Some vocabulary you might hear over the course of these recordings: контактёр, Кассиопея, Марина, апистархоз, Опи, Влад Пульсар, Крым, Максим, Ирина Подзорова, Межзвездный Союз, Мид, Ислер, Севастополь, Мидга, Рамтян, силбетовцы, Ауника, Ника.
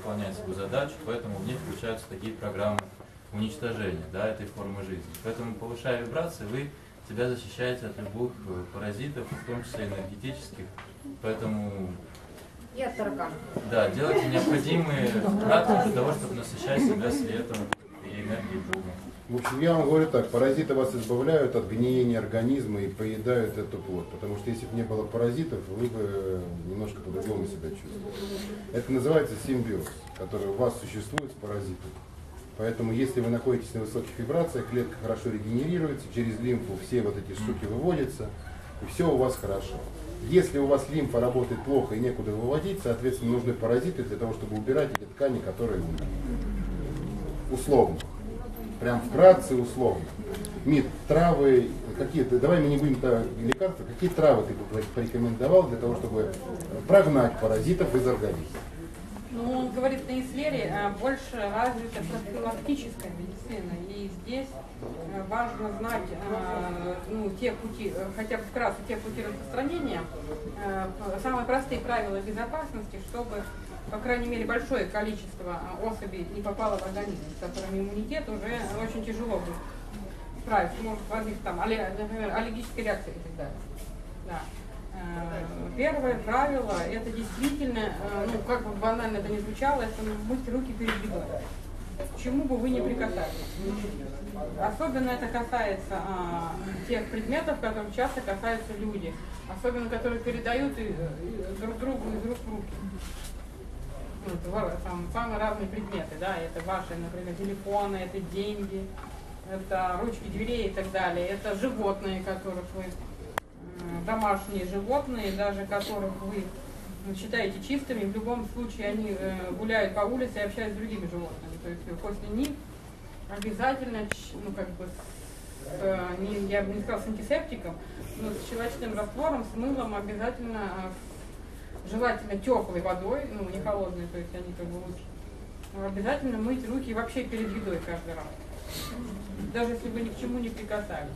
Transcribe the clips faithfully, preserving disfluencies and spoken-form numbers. выполнять свою задачу, поэтому в них включаются такие программы уничтожения, да, этой формы жизни. Поэтому, повышая вибрации, вы себя защищаете от любых паразитов, в том числе энергетических. Поэтому и от тараканов. Да, делайте необходимые практики для того, чтобы насыщать себя светом и энергией Бога. В общем, я вам говорю так, паразиты вас избавляют от гниения организма и поедают эту плоть. Потому что если бы не было паразитов, вы бы немножко по-другому себя чувствовали. Это называется симбиоз, который у вас существует с паразитом. Поэтому если вы находитесь на высоких вибрациях, клетка хорошо регенерируется, через лимфу все вот эти штуки выводятся, и все у вас хорошо. Если у вас лимфа работает плохо и некуда выводить, соответственно, нужны паразиты для того, чтобы убирать эти ткани, которые условно. Прям вкратце условно. Мид, травы какие-то, давай мы не будем лекарства, какие травы ты бы порекомендовал для того, чтобы прогнать паразитов из организма? Ну, он говорит, на Ислере больше развита профилактическая медицина. И здесь важно знать ну, те пути, хотя бы вкратце те пути распространения, самые простые правила безопасности, чтобы, по крайней мере, большое количество особей не попало в организм, с которыми иммунитет уже очень тяжело будет справиться. Может возникнуть там, например, аллергическая реакция и так далее. Да. Первое правило, это действительно, ну как бы банально это ни звучало, это мыть руки перед едой. К чему бы вы ни прикасались. Особенно это касается а, тех предметов, которым часто касаются люди. Особенно, которые передают и, и друг другу из рук в руки. Ну, там, самые разные предметы, да, это ваши, например, телефоны, это деньги, это ручки дверей и так далее. Это животные, которых вы... домашние животные, даже которых вы считаете чистыми, в любом случае они гуляют по улице и общаются с другими животными. То есть после них обязательно, ну как бы, с, я бы не сказала с антисептиком, но с щелочным раствором, с мылом обязательно, желательно теплой водой, ну не холодной, то есть они как бы лучше. Обязательно мыть руки вообще перед едой каждый раз, даже если вы ни к чему не прикасались.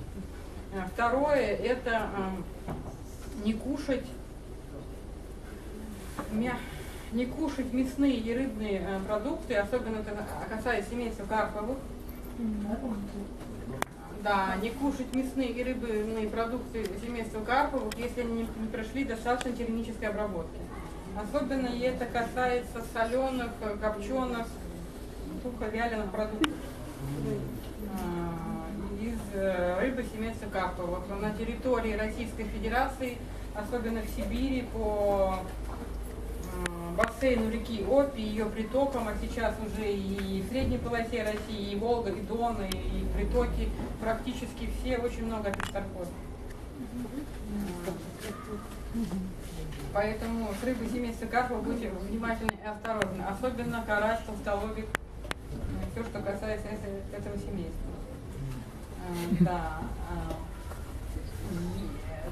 Второе, это э, не кушать мя... не кушать мясные и рыбные э, продукты, особенно это касается семейства карповых. Да, не кушать мясные и рыбные продукты семейства карповых, если они не, не прошли достаточно термической обработки. Особенно это касается соленых, копченых, сухо-вяленых продуктов. Рыбы семейства карповых. На территории Российской Федерации, особенно в Сибири, по бассейну реки Опи, ее притокам, а сейчас уже и в средней полосе России, и Волга, и Дон, и притоки, практически все, очень много апистархоза. Поэтому с рыбой семейства карповых будьте внимательны и осторожны. Особенно карась, толстолобик, все, что касается этого семейства. Да.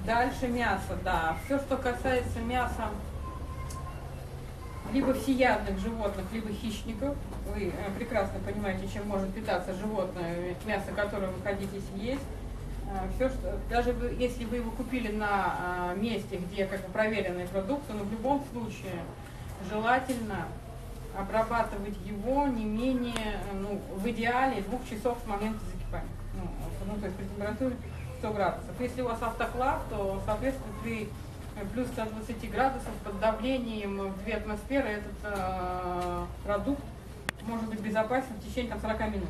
Дальше мясо, да. Все, что касается мяса либо всеядных животных, либо хищников, вы прекрасно понимаете, чем может питаться животное, мясо, которое вы хотите съесть. Все, что, даже вы, если вы его купили на месте, где как бы проверенные продукты, но в любом случае желательно обрабатывать его не менее, ну, в идеале двух часов с момента закипания. Ну, то есть при температуре сто градусов. Если у вас автоклав, то, соответственно, при плюс ста двадцати градусов под давлением в две атмосферы этот э, продукт может быть безопасен в течение там, сорока минут.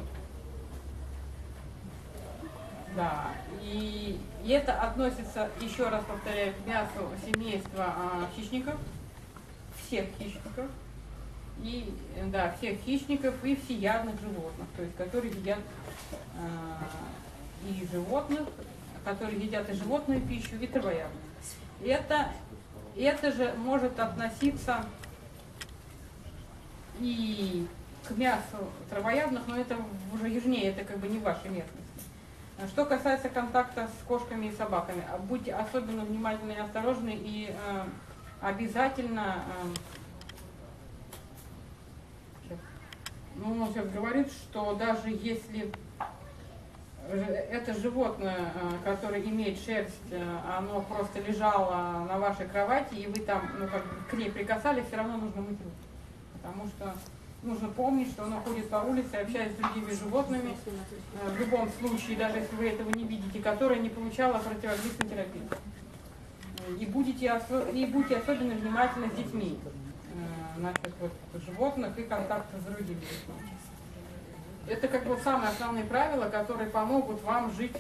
Да. И, и это относится, еще раз повторяю, к мясу семейства э, хищников, всех хищников, и, да, всех хищников и всеядных животных, то есть которые едят э, и животных, которые едят и животную пищу, и травоядных. Это, это же может относиться и к мясу травоядных, но это уже южнее, это как бы не ваша местность. Что касается контакта с кошками и собаками, будьте особенно внимательны и осторожны, и э, обязательно... Э, Ну, он сейчас говорит, что даже если это животное, которое имеет шерсть, оно просто лежало на вашей кровати, и вы там ну, как бы к ней прикасались, все равно нужно мыть руки. потому что нужно помнить, что он ходит по улице, общается с другими животными, в любом случае, даже если вы этого не видите, которая не получала противоагрессивной терапии. И будете, и будьте особенно внимательны с детьми, значит, вот, животных и контакты с другими детьми. Это как бы самые основные правила, которые помогут вам жить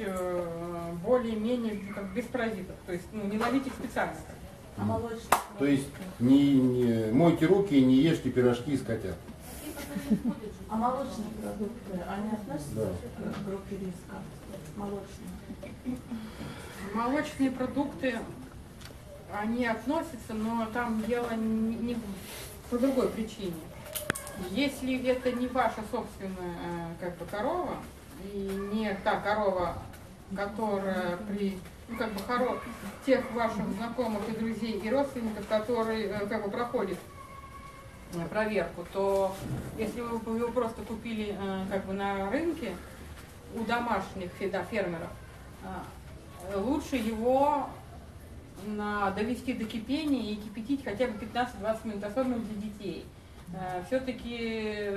более-менее без паразитов. То есть, ну, не ловите их специально. А молочные? То есть, не, не мойте руки и не ешьте пирожки из котят. А молочные продукты, они относятся, да, к группе риска? Молочные. Молочные продукты, они относятся, но там дело не, не по другой причине. Если это не ваша собственная как бы корова, и не та корова, которая при, ну, как бы, хоро, тех ваших знакомых и друзей и родственников, которые как бы проходят проверку, то если вы его просто купили как бы на рынке у домашних фермеров, лучше его довести до кипения и кипятить хотя бы пятнадцать-двадцать минут, особенно для детей. Все-таки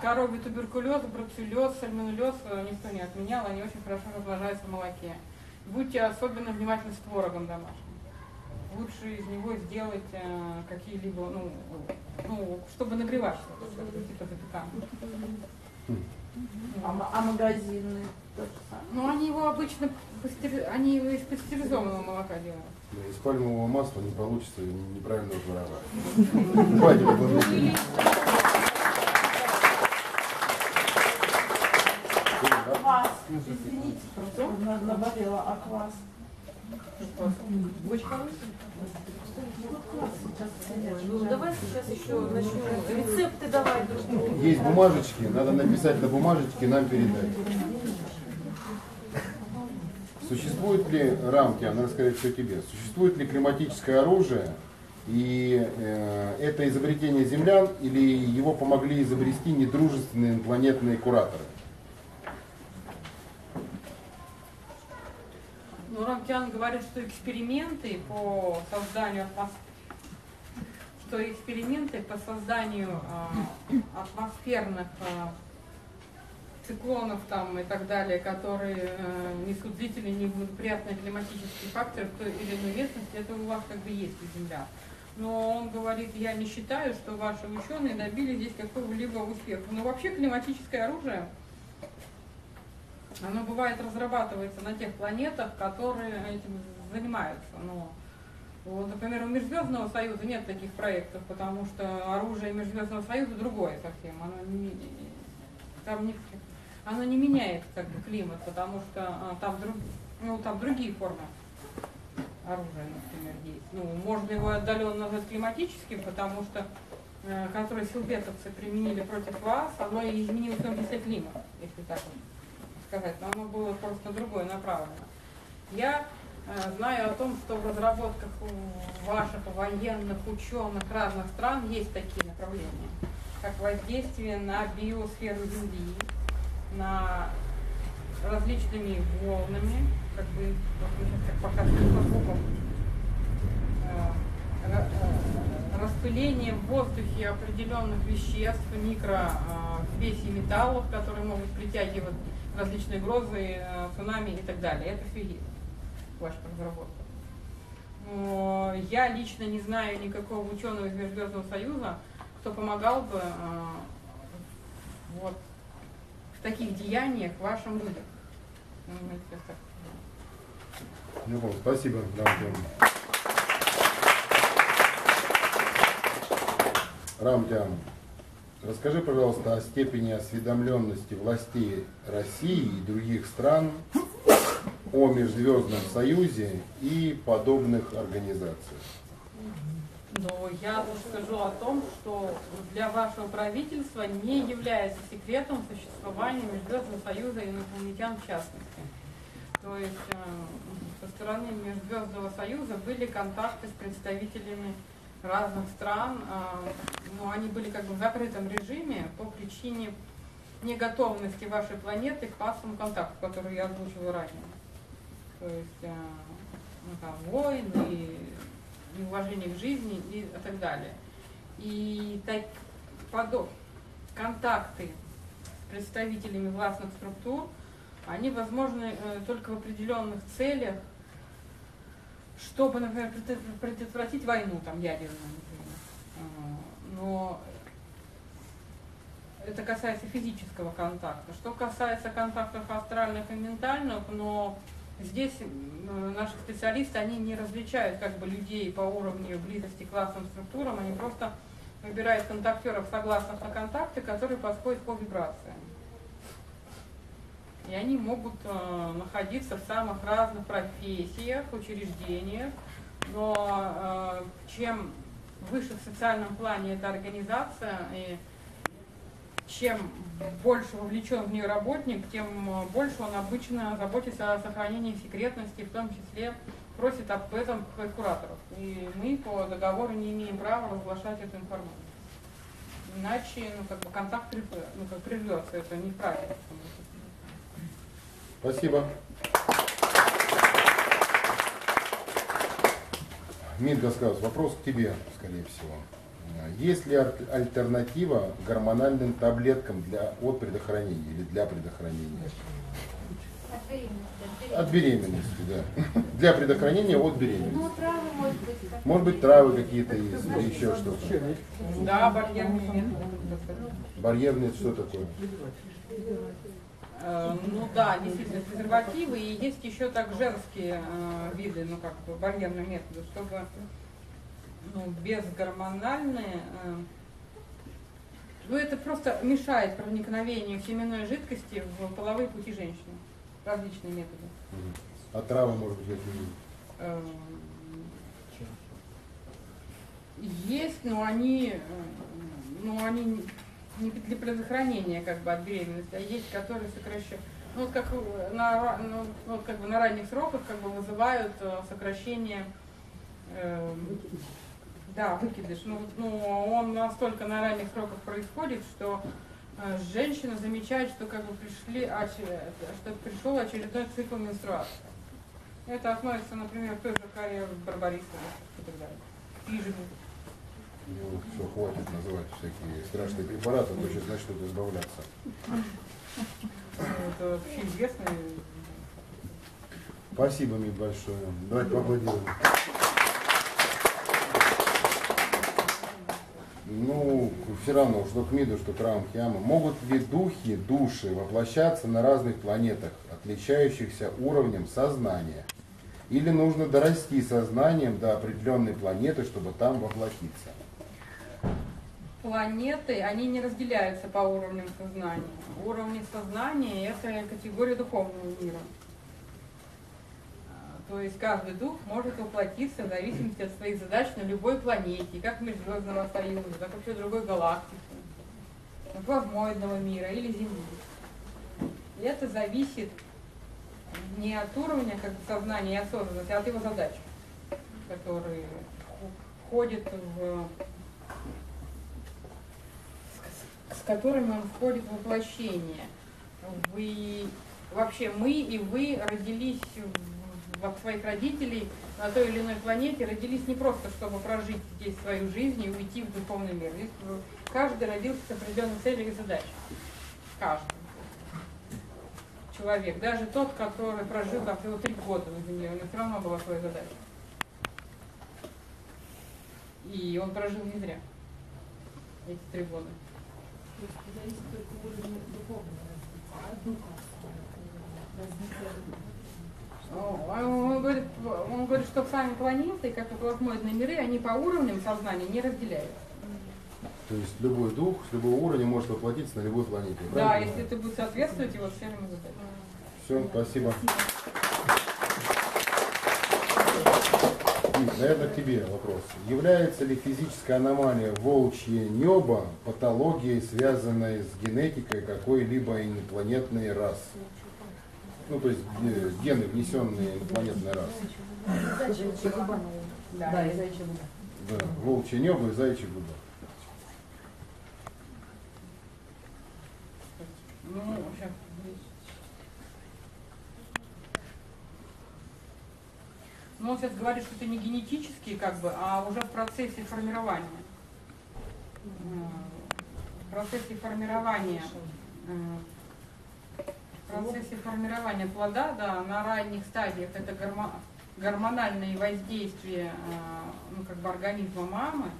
коровий туберкулез, бруцеллез, сальмонеллез никто не отменял, они очень хорошо размножаются в молоке. Будьте особенно внимательны с творогом домашним. Лучше из него сделать какие-либо, ну, ну, чтобы нагревать что-то, типа запеканки. А, а магазины? Ну, они его обычно пастер... они его из пастеризованного молока делают. Да, из пальмового масла не получится неправильного творога. Квас, извините, просто наболела, а квас? Очень хороший. Ну, давай сейчас еще начнем рецепты давать. Есть бумажечки, надо написать на бумажечке, нам передать. Существует ли рамки, она расскажет все тебе, существует ли климатическое оружие, и э, это изобретение землян, или его помогли изобрести недружественные планетные кураторы? Ну, Рамтян говорит, что эксперименты по созданию что эксперименты по созданию э, атмосферных э, циклонов там и так далее, которые э, несут длительные неблагоприятные климатические факторы в той или иной местности, это у вас как бы есть у Земля. Но он говорит, я не считаю, что ваши ученые добили здесь какого-либо успеха. Но вообще климатическое оружие, оно бывает разрабатывается на тех планетах, которые этим занимаются. Но, вот, например, у Межзвездного Союза нет таких проектов, потому что оружие Межзвездного Союза другое совсем. Оно не, там не, оно не меняет как бы климат, потому что а, там, друг, ну, там другие формы оружия, например, есть. Ну, можно его отдаленно назвать климатическим, потому что э, которые силбетовцы применили против вас, оно и изменило в том числе климат, если так сказать. Но оно было просто на другое направлено. Я э, знаю о том, что в разработках у ваших военных ученых разных стран есть такие направления, как воздействие на биосферу Земли, на различными волнами, как бы, как показывают по звукам, распыление в воздухе определенных веществ, микровесей металлов, которые могут притягивать различные грозы, цунами и так далее. Это все есть в ваших разработках. Но я лично не знаю никакого ученого из Межзвездного Союза, кто помогал бы э, вот, в таких деяниях вашим людям. Ну, вот, спасибо. Рамтян, расскажи, пожалуйста, о степени осведомленности властей России и других стран о Межзвездном Союзе и подобных организациях. Но я скажу о том, что для вашего правительства не является секретом существования Межзвездного Союза и инопланетян в частности. То есть со стороны Межзвездного Союза были контакты с представителями разных стран, но они были как бы в закрытом режиме по причине неготовности вашей планеты к массовому контакту, который я озвучила ранее. То есть, ну, там, войны, неуважение к жизни и так далее. И так, подоб, контакты с представителями властных структур, они возможны только в определенных целях, чтобы, например, предотвратить войну там, ядерную, например. Но это касается физического контакта. Что касается контактов астральных и ментальных, но здесь наши специалисты, они не различают как бы людей по уровню близости к классным структурам, они просто выбирают контактеров, согласных на контакты, которые подходят по вибрациям. И они могут э, находиться в самых разных профессиях, учреждениях, но э, чем выше в социальном плане эта организация, и чем больше вовлечен в нее работник, тем больше он обычно заботится о сохранении секретности, в том числе просит об этом кураторов. И мы по договору не имеем права разглашать эту информацию. Иначе ну, как бы контакт прервется, ну, как прервется, это неправильно. Спасибо. Мидга сказал, вопрос к тебе, скорее всего. Есть ли альтернатива гормональным таблеткам для, от предохранения или для предохранения? От беременности. От беременности, да. Для предохранения от беременности. Ну, травы, может быть. Как... Может быть, травы какие-то есть, или еще что-то. Да, барьерные методы. Барьерные что такое? Ну да, действительно, презервативы, и есть еще так женские э, виды, ну как бы барьерные методы, чтобы ну, безгормональные, э, ну это просто мешает проникновению семенной жидкости в половые пути женщины, различные методы. А травы, может быть, какие-то? Есть, но они, но они... не для предохранения как бы от беременности, а есть, которые сокращают, ну, вот как на, ну, вот как бы на ранних сроках как бы вызывают сокращение, э, да, выкидыш. Ну, ну, он настолько на ранних сроках происходит, что женщина замечает, что как бы пришли, что пришел очередной цикл менструации. Это относится, например, к той же каре барбариса и так далее. Пижин. Ну, все, хватит называть всякие страшные препараты, то сейчас начнут избавляться. Это вообще известно. Спасибо, Мид, большое. Давайте поаплодируем. Ну, все равно, что к Миду, что к Рамтяну. Могут ли духи, души воплощаться на разных планетах, отличающихся уровнем сознания? Или нужно дорасти сознанием до определенной планеты, чтобы там воплотиться? Планеты, они не разделяются по уровням сознания. Уровни сознания – это категория духовного мира. То есть каждый дух может воплотиться в зависимости от своих задач на любой планете, как Межзвездного Союза, так и вообще другой галактики, плазмоидного мира или Земли. И это зависит не от уровня как бы, сознания и осознанности, а от его задач, которые входят в... с которыми он входит в воплощение. Вы... Вообще мы и вы родились от своих родителей на той или иной планете, родились не просто, чтобы прожить здесь свою жизнь и уйти в духовный мир. Здесь каждый родился с определенной целью и задачей. Каждый человек, даже тот, который прожил там всего три года на Земле, у него все равно была своя задача. И он прожил не зря эти три года. Он говорит, он говорит, что сами планеты, как и плазмоидные миры, они по уровням сознания не разделяются. То есть любой дух с любого уровня может воплотиться на любой планете. Да, правильно? Если это будет соответствовать его всем ему задачам. Все, спасибо. И, наверное, к тебе вопрос. Является ли физическая аномалия волчье небо патологией, связанной с генетикой какой-либо инопланетной расы? Ну, то есть гены, внесенные инопланетной расы. Да, и зайчья губа. Да, волчье небо и зайчья губа. Ну, вообще. Ну, он сейчас говорит, что это не генетические, как бы, а уже в процессе формирования. в процессе формирования, в процессе формирования плода, да, на ранних стадиях это гормональные воздействия, ну, как бы организма мамы,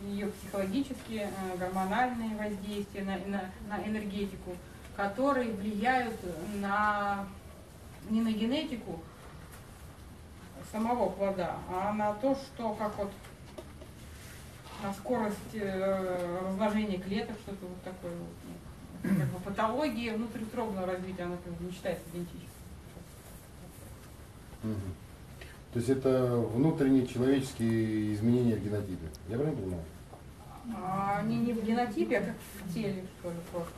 ее психологические, гормональные воздействия на, на, на энергетику, которые влияют на, не на генетику самого плода, а на то, что как вот на скорость разложения клеток, что-то вот такое вот, как бы патология внутриутробного развития, она как бы не считается идентичной. Угу. То есть это внутренние человеческие изменения в генотипе. Я правильно понимаю? А, не, не в генотипе, а как в теле, что ли, просто.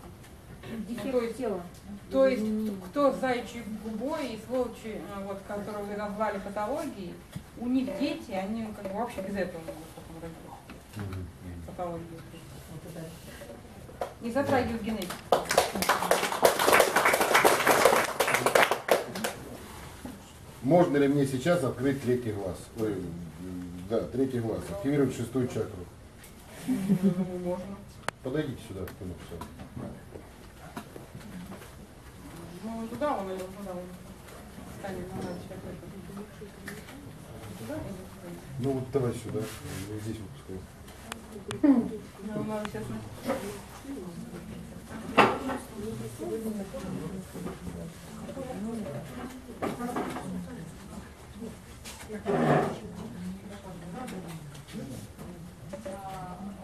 Ну, то есть, тела. То есть кто заячьей губой и случай, вот, который вы назвали патологией, у них дети, они как бы вообще без этого могут родиться. Патологию. Не затрагивают генетику. Можно ли мне сейчас открыть третий глаз? Ой, да, третий глаз. Активировать шестую чакру. Можно. Подойдите сюда. Ну, туда он, или туда он станет. Ну, вот давай сюда. Вот здесь выпускай. Ну, ладно, сейчас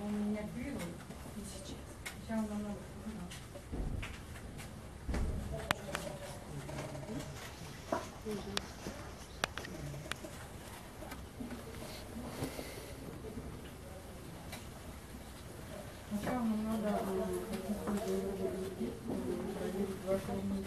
он меня двигал, и сейчас. Сейчас он намного. Сначала нам надо проверить ваши мысли.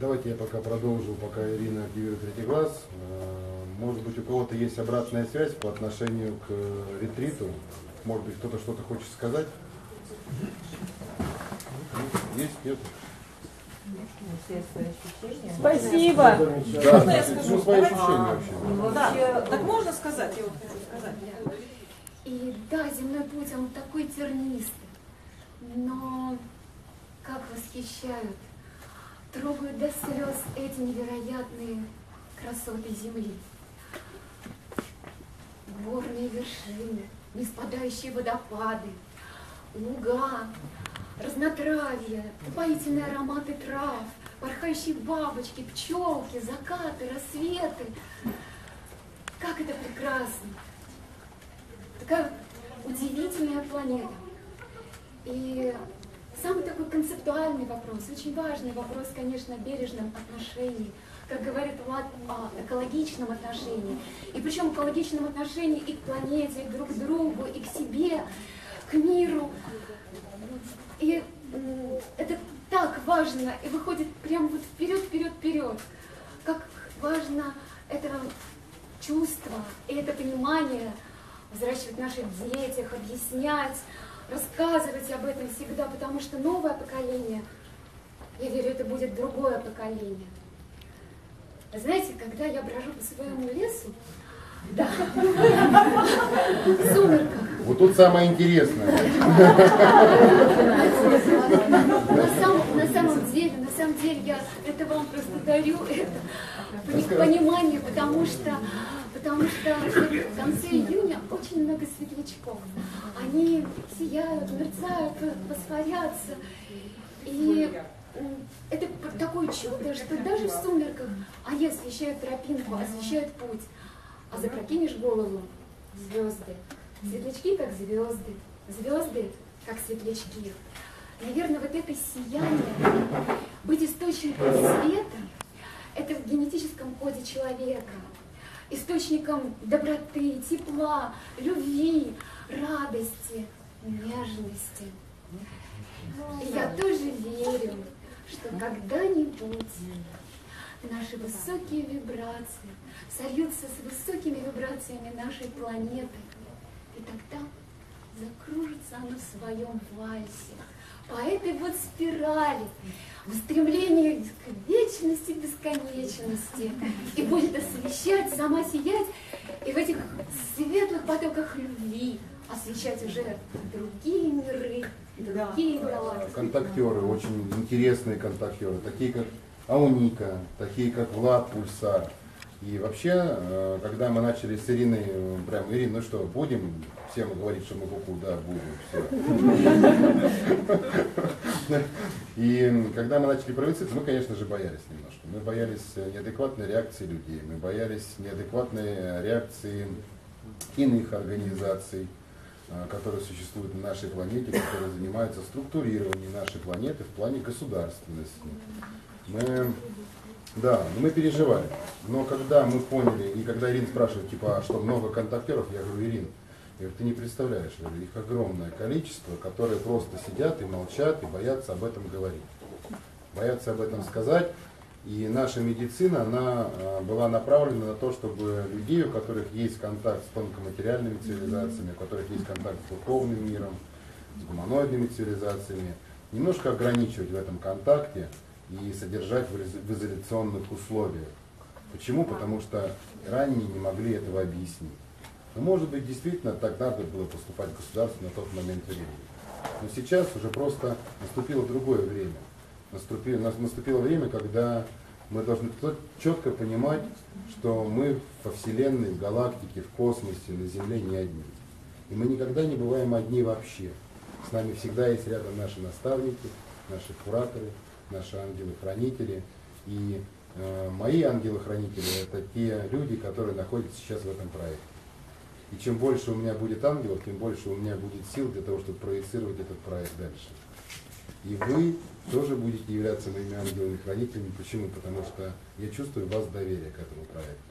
Давайте я пока продолжу, пока Ирина активирует третий глаз. Может быть, у кого-то есть обратная связь по отношению к ретриту? Может быть, кто-то что-то хочет сказать? Есть? Нет? Спасибо. Да, можно я скажу? Свои ощущения вообще. Да, так можно сказать? Я вот хочу сказать. И да, земной путь, он такой тернистый, но как восхищают, трогают до слез эти невероятные красоты земли. Горные вершины, неспадающие водопады, луга, разнотравья, упоительные ароматы трав, порхающие бабочки, пчелки, закаты, рассветы. Как это прекрасно! Такая удивительная планета. И самый такой концептуальный вопрос, очень важный вопрос, конечно, о бережном отношении, как говорит Влад, о экологичном отношении. И причем экологичном отношении и к планете, и друг к другу, и к себе, к миру. И это так важно, и выходит прямо вот вперед, вперед, вперед. Как важно это чувство и это понимание взращивать наших детях, объяснять, рассказывать об этом всегда, потому что новое поколение, я верю, это будет другое поколение. Знаете, когда я брожу по своему лесу, да, в сумерках. Вот тут самое интересное. На самом деле, на самом деле, я это вам просто дарю, это понимание, потому что... Потому что в конце июня очень много светлячков. Они сияют, мерцают, восхваляются. И это такое чудо, что даже в сумерках они освещают тропинку, освещают путь. А запрокинешь голову – звезды. Светлячки, как звезды. Звезды, как светлячки. Наверное, вот это сияние, быть источником света – это в генетическом коде человека. Источником доброты, тепла, любви, радости, нежности. И я тоже верю, что когда-нибудь наши высокие вибрации сольются с высокими вибрациями нашей планеты, и тогда закружится оно в своем вальсе, по этой вот спирали, в стремлении к вечности, бесконечности. И будет освещать, сама сиять, и в этих светлых потоках любви освещать уже другие миры, другие галактики. Контактеры, очень интересные контактеры, такие как Ауника, такие как Влад Пульсар. И вообще, когда мы начали с Ириной, прям, Ирина, ну что, будем всем говорить, что мы куку, да, будем, все. И когда мы начали проводиться, мы, конечно же, боялись немножко. Мы боялись неадекватной реакции людей, мы боялись неадекватной реакции иных организаций, которые существуют на нашей планете, которые занимаются структурированием нашей планеты в плане государственности. Мы... Да, мы переживали, но когда мы поняли, и когда Ирина спрашивает, типа, а что, много контактеров, я говорю, Ирин, я говорю, ты не представляешь, я говорю, их огромное количество, которые просто сидят и молчат, и боятся об этом говорить, боятся об этом сказать, и наша медицина, она была направлена на то, чтобы людей, у которых есть контакт с тонкоматериальными цивилизациями, у которых есть контакт с духовным миром, с гуманоидными цивилизациями, немножко ограничивать в этом контакте, и содержать в изоляционных условиях. Почему? Потому что ранее не могли этого объяснить. Но, может быть, действительно так надо было поступать в государство на тот момент времени. Но сейчас уже просто наступило другое время. Наступило, наступило время, когда мы должны четко понимать, что мы во Вселенной, в галактике, в космосе, на Земле не одни. И мы никогда не бываем одни вообще. С нами всегда есть рядом наши наставники, наши кураторы, наши ангелы-хранители. И э, мои ангелы-хранители — это те люди, которые находятся сейчас в этом проекте. И чем больше у меня будет ангелов, тем больше у меня будет сил для того, чтобы проецировать этот проект дальше. И вы тоже будете являться моими ангелами-хранителями. Почему? Потому что я чувствую в вас доверие к этому проекту.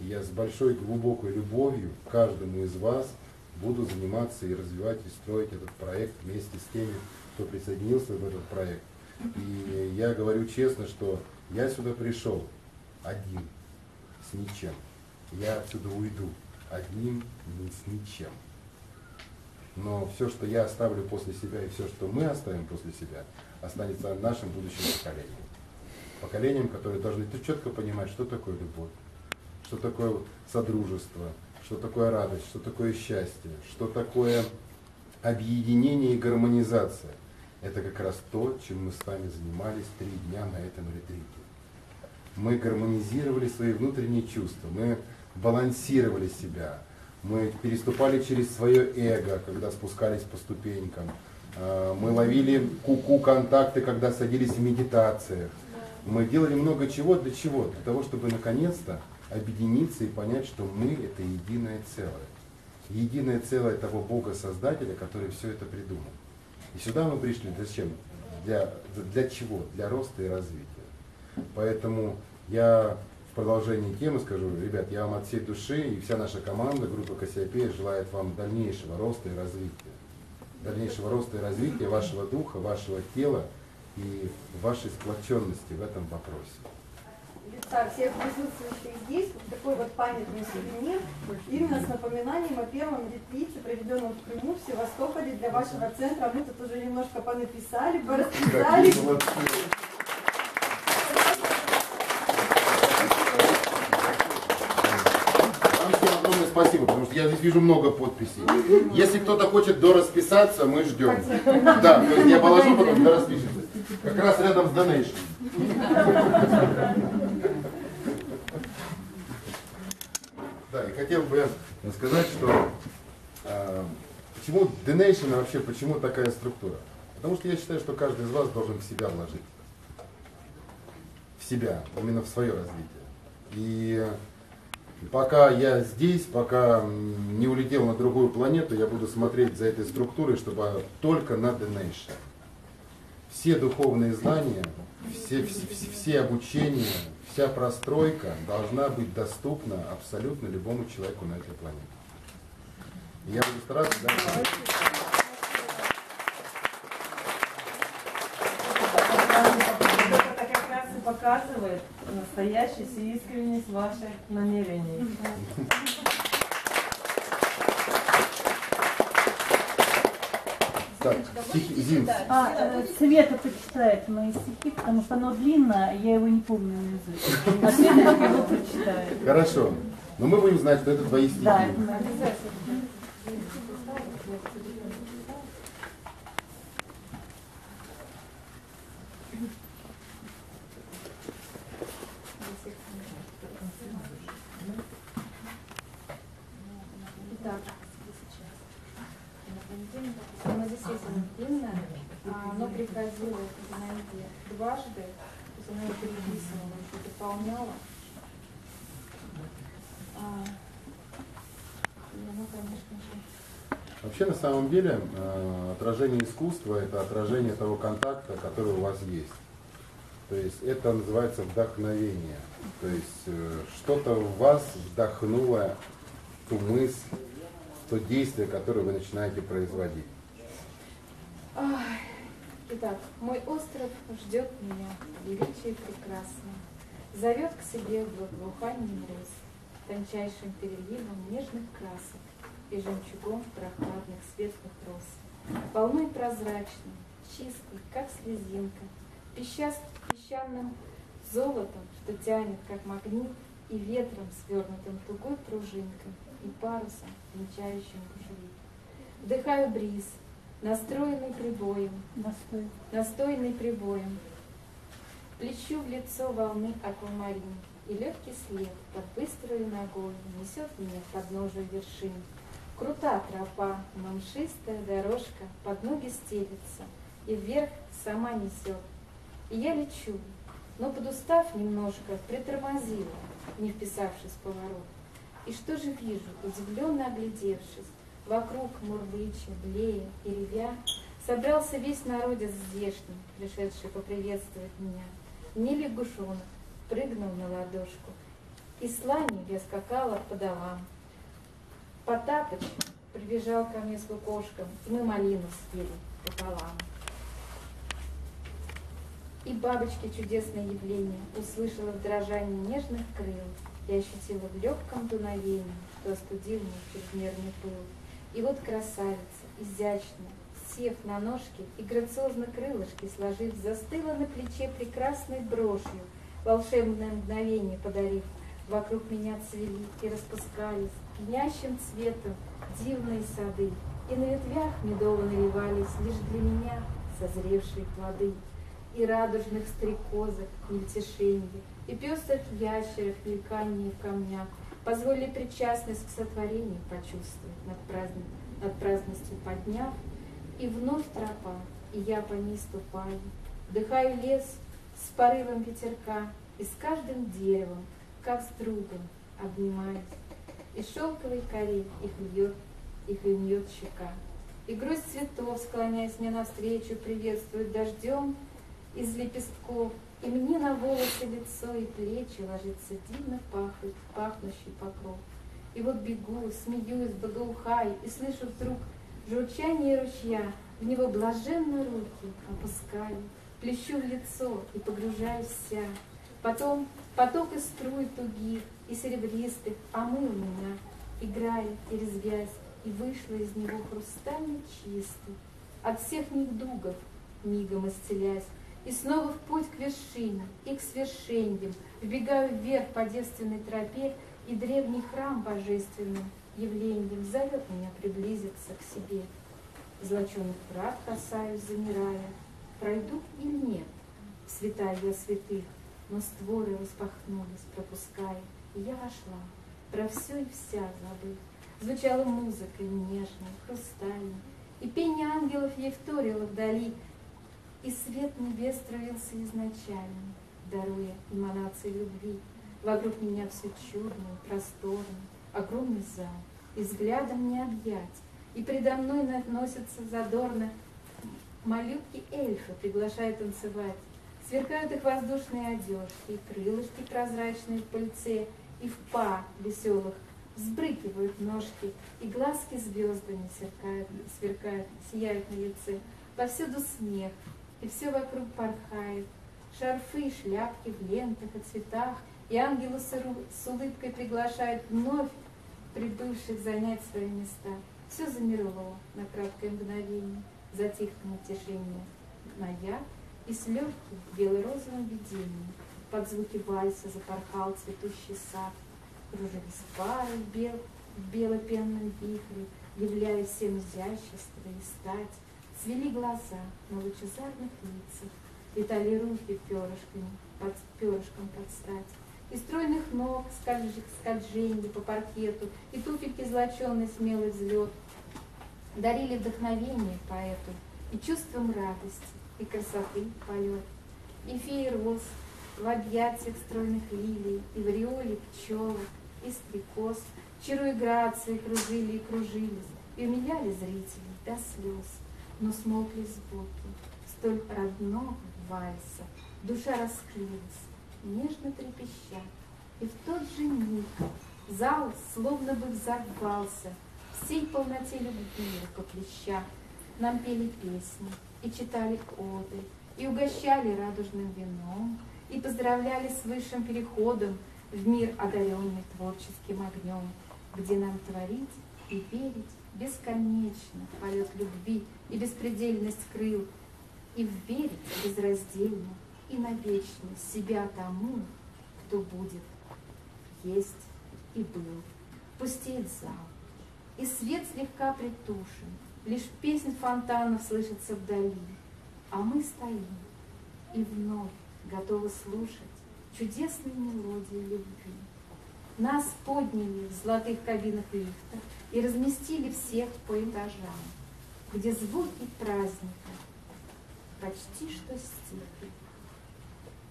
И я с большой глубокой любовью к каждому из вас буду заниматься и развивать, и строить этот проект вместе с теми, кто присоединился в этот проект. И я говорю честно, что я сюда пришел один, с ничем. Я отсюда уйду одним, не с ничем. Но все, что я оставлю после себя, и все, что мы оставим после себя, останется нашим будущим поколением. Поколением, которое должны четко понимать, что такое любовь, что такое содружество, что такое радость, что такое счастье, что такое объединение и гармонизация. Это как раз то, чем мы с вами занимались три дня на этом ретрите. Мы гармонизировали свои внутренние чувства, мы балансировали себя, мы переступали через свое эго, когда спускались по ступенькам, мы ловили ку-ку контакты, когда садились в медитациях. Мы делали много чего для чего? Для того, чтобы наконец-то объединиться и понять, что мы — это единое целое. Единое целое того Бога-Создателя, который все это придумал. И сюда мы пришли зачем? Для, для чего? Для роста и развития. Поэтому я в продолжении темы скажу, ребят, я вам от всей души и вся наша команда, группа Кассиопея, желает вам дальнейшего роста и развития. Дальнейшего роста и развития вашего духа, вашего тела и вашей сплоченности в этом вопросе. Лица всех присутствующих здесь, вот такой вот памятный сувенир, именно с напоминанием о первом ретрите, проведенном в Крыму, в Севастополе, для вашего центра. Мы тут уже немножко понаписали, порасписали. Спасибо, потому что я здесь вижу много подписей. Если кто-то хочет дорасписаться, мы ждем. Да, то есть я положу, потом дораспишется. Как раз рядом с донейшн. Да, и хотел бы сказать, что э, почему донейшн вообще, почему такая структура? Потому что я считаю, что каждый из вас должен в себя вложить. В себя, именно в свое развитие. И пока я здесь, пока не улетел на другую планету, я буду смотреть за этой структурой, чтобы только на донейшн. Все духовные знания, все, все, все обучения, вся простройка должна быть доступна абсолютно любому человеку на этой планете. И я буду стараться... Это как раз и показывает настоящесть и искренность ваших намерений. Так, стихи, Зин. А, Света почитает мои стихи, потому что оно длинное, я его не помню наизусть. А Света его прочитает. Хорошо. Но мы будем знать, что это твои стихи. Да, обязательно. Оно приходило к Зинаиде дважды, то есть она его переписывала, дополняла. А, ну, конечно же. Вообще, на самом деле, отражение искусства – это отражение того контакта, который у вас есть. То есть это называется вдохновение. То есть что-то в вас вдохнуло ту мысль, то действие, которое вы начинаете производить. Итак, мой остров ждет меня, величие прекрасно. Зовет к себе в благоухании роз, тончайшим переливом нежных красок и жемчугом прохладных светлых роз. Волной прозрачной, чистой, как слезинка, песчаным золотом, что тянет, как магнит, и ветром, свернутым тугой пружинкой, и парусом, венчающим бушевик. Вдыхаю бриз, настроенный прибоем, Настой. настойный прибоем, плечу в лицо волны аквамарин, и легкий след под быструю ногой несет меня к подножию вершин. Крута тропа, мамшистая дорожка, под ноги стелится, и вверх сама несет. И я лечу, но подустав немножко, притормозила, не вписавшись в поворот. И что же вижу, удивленно оглядевшись, вокруг мурлыча, блея и ревя, собрался весь народец здешний, пришедший поприветствовать меня. Мне лягушонок прыгнул на ладошку, и слани я скакала по долам. Потапыч прибежал ко мне с лукошком, и мы малину съели пополам. И бабочки чудесное явление услышала в дрожании нежных крыл, я ощутила в легком дуновении, что остудил мне чрезмерный пыл. И вот красавица, изящная, сев на ножки и грациозно крылышки сложив, застыла на плече прекрасной брошью, волшебное мгновение подарив. Вокруг меня цвели и распускались пьянящим цветом дивные сады, и на ветвях медово наливались лишь для меня созревшие плоды. И радужных стрекозок мельтешенье, и пестрых ящеров мелькание в камнях позволили причастность к сотворению почувствовать, над, праздни... над праздностью подняв, и вновь тропа, и я по ней ступаю, вдыхаю лес с порывом ветерка, и с каждым деревом, как с другом, обнимаюсь, и шелковый корень их льет, их и льет щека, и грусть цветов, склоняясь мне навстречу, приветствует дождем из лепестков, и мне на волосы, лицо и плечи ложится дивно пахнет, пахнущий покров. И вот бегу, смеюсь, благоухаю, и слышу вдруг журчание ручья, в него блаженно руки опускаю, плещу в лицо и погружаюсь вся. Потом поток из струй тугих и серебристых омыл меня, играя и резвясь, и вышла из него хрустально чистый, от всех недугов мигом исцелясь. И снова в путь к вершине и к свершеньям, вбегаю вверх по девственной тропе, и древний храм божественным явлением зовет меня приблизиться к себе. Золоченых врат касаюсь, замирая, пройду или нет, святая я святых, но створы распахнулись, пропуская, и я вошла, про все и вся забыв. Звучала музыка нежная, хрустальная, и пение ангелов ей вторило вдали, и свет небес строился изначально, даруя эманации любви. Вокруг меня все чудное, просторное, огромный зал, и взглядом не объять. И предо мной носятся задорно малютки эльфа, приглашая танцевать. Сверкают их воздушные одежки, и крылышки прозрачные в пыльце, и в па веселых взбрыкивают ножки, и глазки звездами сверкают, сверкают, сияют на лице. Повсюду смех, и все вокруг порхает, шарфы, шляпки в лентах и цветах, и ангелы с улыбкой приглашают вновь придувших занять свои места. Все замерло на краткое мгновение, затихнув натяжение ноя, и с легким бело-розовым видением под звуки вальса запорхал цветущий сад, кружились пары в, бел, в бело-пенном вихре, являя всем изящество и стать, цвели глаза на лучезарных лицах, летали руки перышками, под перышком под стать, и стройных ног скольженье по паркету, и туфельки злоченный смелый взлет дарили вдохновение поэту и чувством радости, и красоты полет, и феи роз в объятиях стройных лилий, и в ореоле пчелок, и стрекоз, чаруя грации кружили и кружились, и умиляли зрителей до слез, но смолкли звуки столь родного вальса, душа расклеилась, нежно трепеща, и в тот же миг зал словно бы взорвался всей полноте любви по плеща. Нам пели песни и читали оды, и угощали радужным вином, и поздравляли с высшим переходом в мир, одаренный творческим огнем, где нам творить и верить бесконечно полет любви и беспредельность крыл, и верить безраздельно и навечно себя тому, кто будет, есть и был. Пустеет зал, и свет слегка притушен, лишь песнь фонтанов слышится вдали, а мы стоим и вновь готовы слушать чудесные мелодии любви. Нас подняли в золотых кабинах лифта и разместили всех по этажам, где звуки праздника почти что стихли,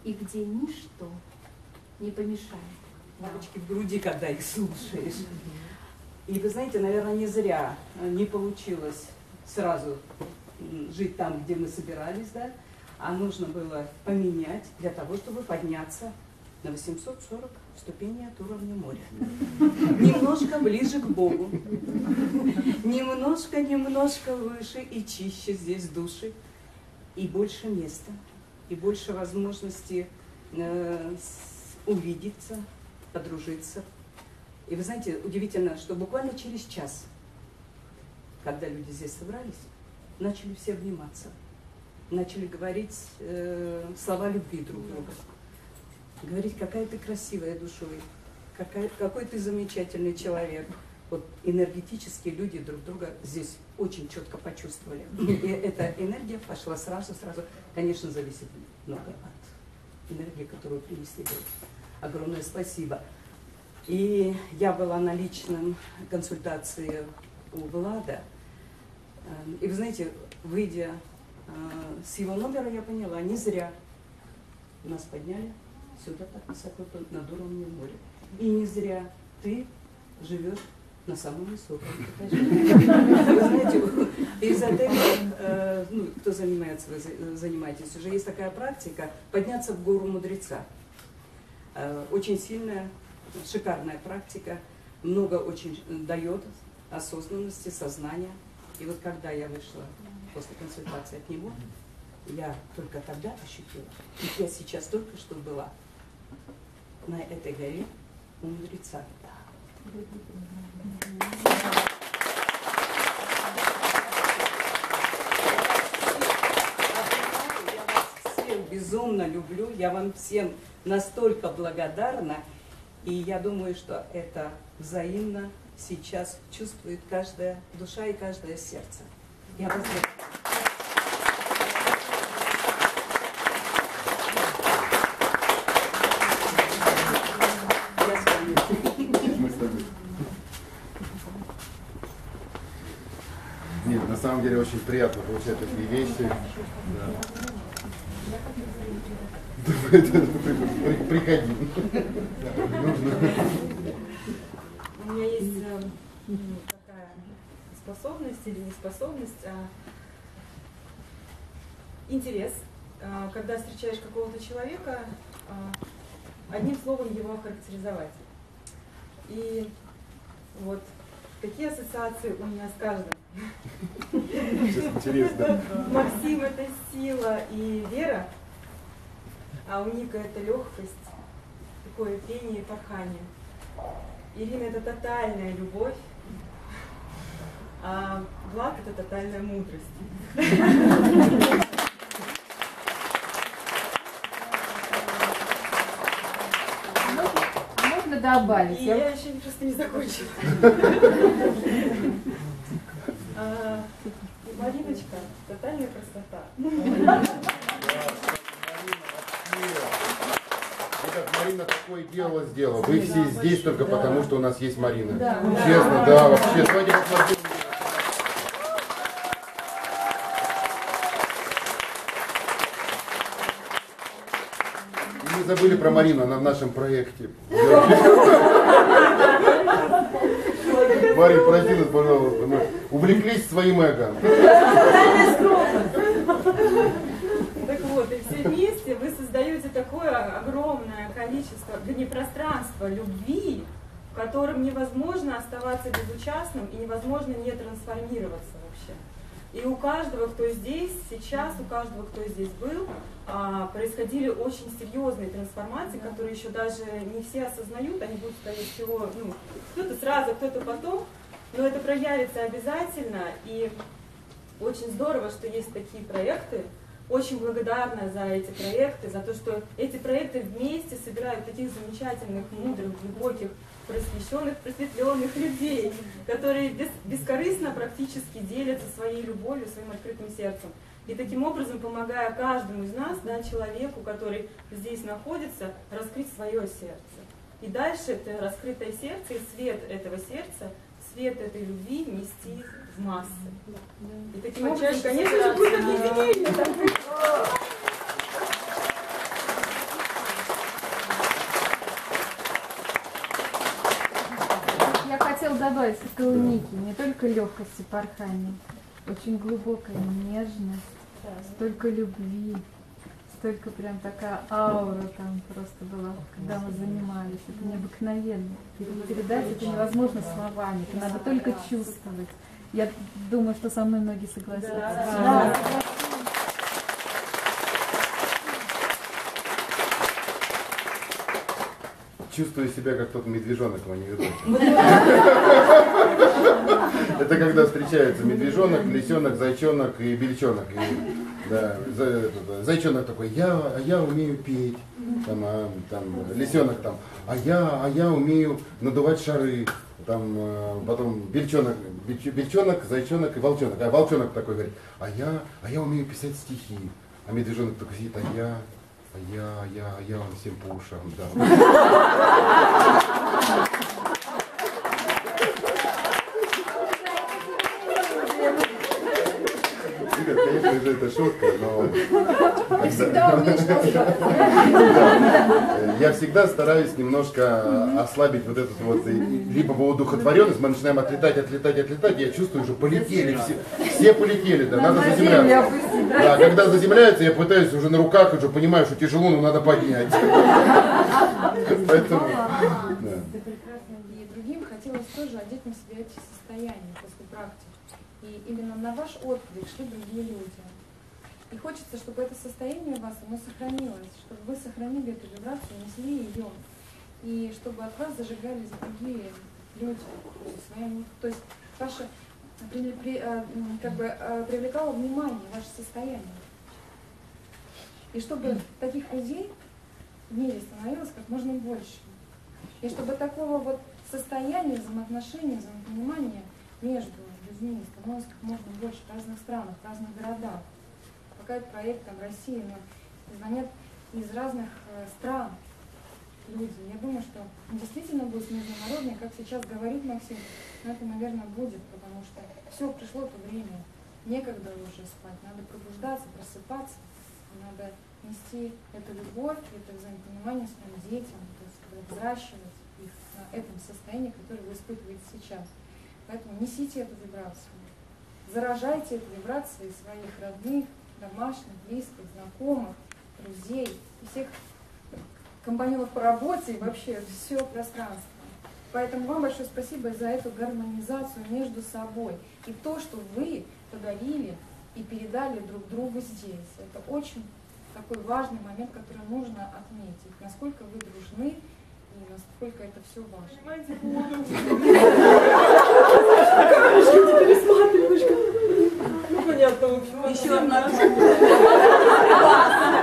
и где ничто не помешает. Лапочки в груди, когда их слушаешь. И вы знаете, наверное, не зря не получилось сразу жить там, где мы собирались, да? А нужно было поменять для того, чтобы подняться на восемьсот сорок ступеней от уровня моря. Немножко ближе к Богу. Немножко, немножко выше и чище здесь души. И больше места, и больше возможности э, увидеться, подружиться. И вы знаете, удивительно, что буквально через час, когда люди здесь собрались, начали все обниматься, начали говорить э, слова любви друг другу, говорить, какая ты красивая душой, какая, какой ты замечательный человек. Вот энергетические люди друг друга здесь очень четко почувствовали. И эта энергия пошла сразу, сразу, конечно, зависит много от энергии, которую принесли. Огромное спасибо. И я была на личном консультации у Влада. И вы знаете, выйдя с его номера, я поняла, не зря нас подняли сюда так высоко над уровнем моря. И не зря ты живешь на самом высоком этаже. Вы знаете, из отеля, ну, кто занимается, вы занимаетесь, уже есть такая практика подняться в гору мудреца. Очень сильная, шикарная практика, много очень дает осознанности, сознания. И вот когда я вышла после консультации от него, я только тогда ощутила, и я сейчас только что была на этой горе у мудреца. Я вас всем безумно люблю, я вам всем настолько благодарна, и я думаю, что это взаимно сейчас чувствует каждая душа и каждое сердце. Я вас люблю. На самом деле очень приятно получать такие вещи. Приходи. У меня есть такая способность или неспособность, а интерес. Когда встречаешь какого-то человека, одним словом его охарактеризовать. И вот какие ассоциации у меня с каждым. Это, Максим — это сила и вера, а у Ника — это легкость, такое пение и порхание. Ирина — это тотальная любовь, а Влад — это тотальная мудрость. Можно добавить? Я еще просто не закончила. Мариночка, тотальная простота. Марина такое дело сделала. Вы все здесь только потому, что у нас есть Марина. Честно, да, вообще. Давайте посмотрим. Мы забыли про Марину, она в нашем проекте. Марин, прости нас, пожалуйста. Мы увлеклись своим эго. Так вот, и все вместе вы создаете такое огромное количество гнепространства любви, в котором невозможно оставаться безучастным и невозможно не трансформироваться вообще. И у каждого, кто здесь сейчас, у каждого, кто здесь был, происходили очень серьезные трансформации, которые еще даже не все осознают, они будут, скорее всего, ну, кто-то сразу, кто-то потом, но это проявится обязательно, и очень здорово, что есть такие проекты. Очень благодарна за эти проекты, за то, что эти проекты вместе собирают таких замечательных, мудрых, глубоких, просвещенных, просветленных людей, которые бес, бескорыстно практически делятся своей любовью, своим открытым сердцем. И таким образом, помогая каждому из нас, да, человеку, который здесь находится, раскрыть свое сердце. И дальше это раскрытое сердце и свет этого сердца, свет этой любви нести в массы. И таким образом, конечно же, будет объединение. Я хотела добавить, что у Ники не только легкость и порхание, очень глубокая нежность, столько любви, столько прям такая аура там просто была, когда мы занимались. Это необыкновенно. Передать это невозможно словами, это надо только чувствовать. Я думаю, что со мной многие согласятся. Да. Да. Чувствую себя как тот медвежонок в анекдоте. Это когда встречаются медвежонок, лисенок, зайчонок и бельчонок. Да, зайчонок такой, я, а я умею петь, там, а, там, лисенок там, а я, а я умею надувать шары, там, а, потом бельчонок, бельчонок, зайчонок и волчонок, а волчонок такой говорит, а я, а я умею писать стихи, а медвежонок такой сидит, а я, а я, а я, а я вам всем по ушам, да. Это шутка, но я всегда стараюсь немножко ослабить вот этот вот либо воодухотворенность, мы начинаем отлетать, отлетать, отлетать, я чувствую, уже полетели все, все полетели, да, надо заземляться. Да, когда заземляется, я пытаюсь уже на руках, уже понимаю, что тяжело, но надо поднять. Поэтому. И другим хотелось тоже одеть на себя эти состояния после практики. И именно на ваш отклик шли другие люди. И хочется, чтобы это состояние у вас, оно сохранилось, чтобы вы сохранили эту вибрацию, несли ее, и чтобы от вас зажигались другие люди. То есть ваше при, при, как бы, привлекало внимание, ваше состояние. И чтобы таких людей в мире становилось как можно больше. И чтобы такого вот состояния, взаимоотношения, взаимопонимания между людьми становилось как можно больше в разных странах, в разных городах. Пока этот проект там в России, но звонят из разных э, стран люди. Я думаю, что действительно будет международный, как сейчас говорит Максим, но это, наверное, будет, потому что все, пришло то время. Некогда уже спать, надо пробуждаться, просыпаться, надо нести эту любовь, это взаимопонимание своим детям, то есть взращивать их на этом состоянии, которое вы испытываете сейчас. Поэтому несите эту вибрацию, заражайте эту вибрацию своих родных, домашних, близких, знакомых, друзей, всех компаньонов по работе и вообще все пространство. Поэтому вам большое спасибо за эту гармонизацию между собой и то, что вы подарили и передали друг другу здесь. Это очень такой важный момент, который нужно отметить, насколько вы дружны. И насколько это все важно. Понимаете, буду. Камешки, пересматриваешь. нормально.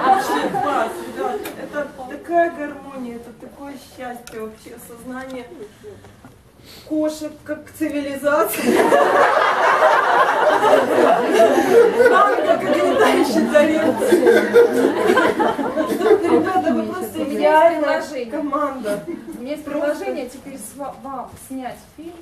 Вообще класс, ребят. Это такая гармония, это такое счастье вообще, сознание кошек как цивилизация. Ауника как летающий тарелка. Ребята, вы просто идеальная команда. У меня есть предложение теперь вам снять фильм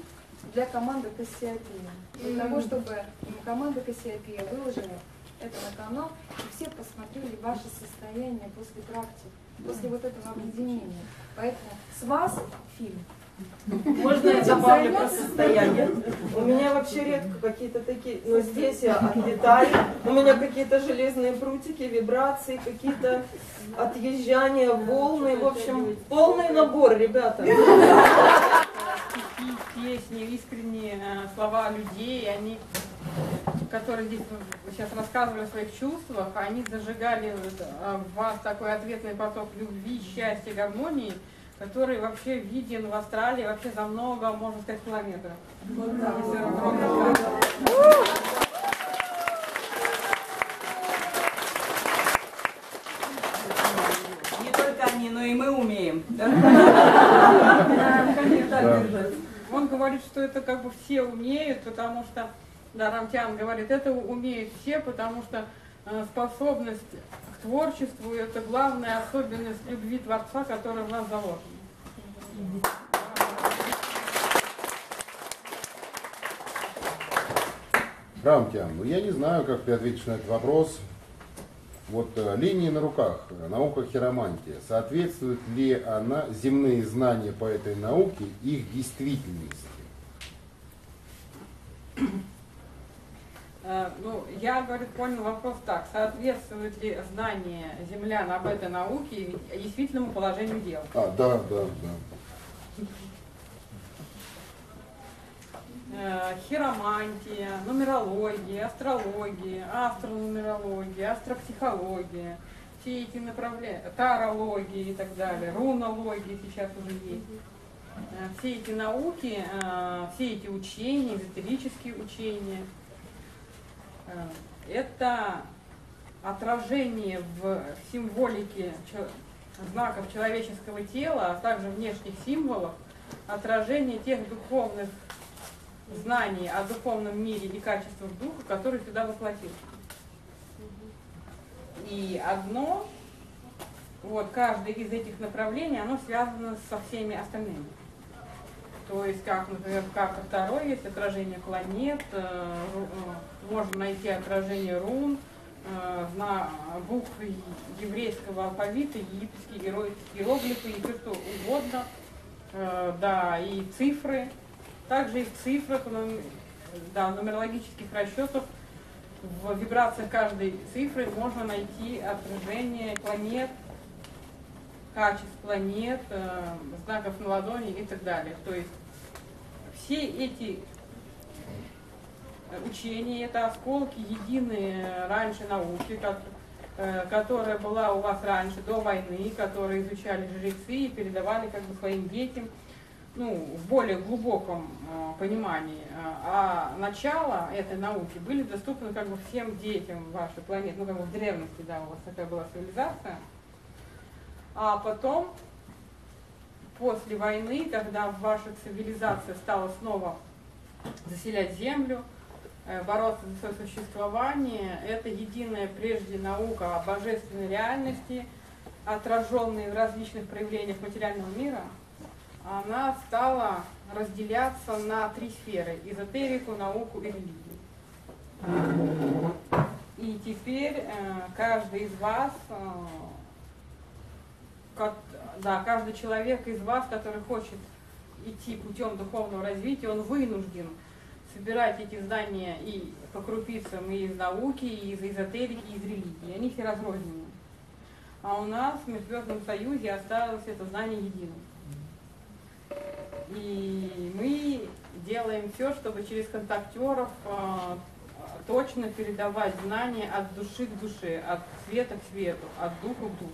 для команды Кассиопея. Для того, чтобы команда Кассиопея выложила это на канал, и все посмотрели ваше состояние после практики, после вот этого объединения. Поэтому с вас фильм. Можно я добавлю про состояние? У меня вообще редко какие-то такие, но здесь я отлетаю, у меня какие-то железные прутики, вибрации, какие-то отъезжания, волны, в общем, полный набор, ребята. Песни, искренние слова людей, они, которые здесь сейчас рассказывали о своих чувствах, они зажигали в вас такой ответный поток любви, счастья, гармонии, который вообще виден в Австралии вообще за много, можно сказать, километров. Не только они, но и мы умеем. Он говорит, что это как бы все умеют, потому что, да, Рамтян говорит, это умеют все, потому что способность к творчеству – это главная особенность любви Творца, которая в нас заложена. Рамтян, ну я не знаю, как ты ответишь на этот вопрос. Вот линии на руках, наука хиромантия, соответствует ли она земные знания по этой науке их действительности? Ну, я, говорит, понял вопрос так, соответствует ли знание землян об этой науке действительному положению дел? А, да, да, да. Хиромантия, нумерология, астрология, астронумерология, астропсихология, все эти направления, тарология и так далее, рунология сейчас уже есть. Все эти науки, все эти учения, эзотерические учения. Это отражение в символике знаков человеческого тела, а также внешних символов, отражение тех духовных знаний о духовном мире и качествах духа, которые сюда воплотился. И одно, вот каждое из этих направлений, оно связано со всеми остальными. То есть, как, например, в картах Таро есть отражение планет, э, э, можно найти отражение рун, э, на буквы еврейского алфавита, египетские иероглифы и все что угодно, э, да, и цифры. Также и в цифрах, да, нумерологических расчетах, в вибрациях каждой цифры можно найти отражение планет, качеств планет, э, знаков на ладони и так далее. То есть все эти учения, это осколки единой раньше науки, как, э, которая была у вас раньше, до войны, которые изучали жрецы и передавали как бы своим детям, ну, в более глубоком э, понимании. А начало этой науки были доступны как бы всем детям вашей планеты, ну, как бы в древности, да, у вас такая была цивилизация. А потом, после войны, когда ваша цивилизация стала снова заселять Землю, бороться за свое существование, это единая прежде наука о божественной реальности, отраженной в различных проявлениях материального мира, она стала разделяться на три сферы – эзотерику, науку и религию. И теперь каждый из вас… Как, да, каждый человек из вас, который хочет идти путем духовного развития, он вынужден собирать эти знания и по крупицам, и из науки, и из эзотерики, и из религии. Они все разрознены. А у нас в Межзвездном Союзе осталось это знание единым. И мы делаем все, чтобы через контактеров э, точно передавать знания от души к душе, от света к свету, от духа к духу.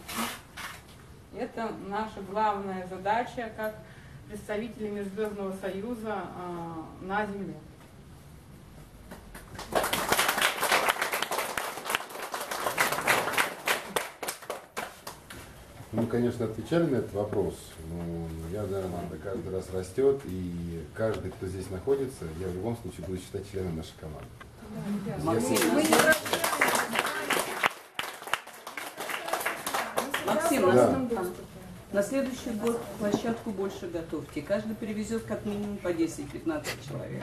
Это наша главная задача как представители Межзвездного Союза э, на Земле. Мы, конечно, отвечали на этот вопрос, но я, наверное, она каждый раз растет, и каждый, кто здесь находится, я в любом случае буду считать членом нашей команды. Максим, мы не рождаемся. Максим, да. На следующий год площадку больше готовьте. Каждый привезет как минимум по десять-пятнадцать человек.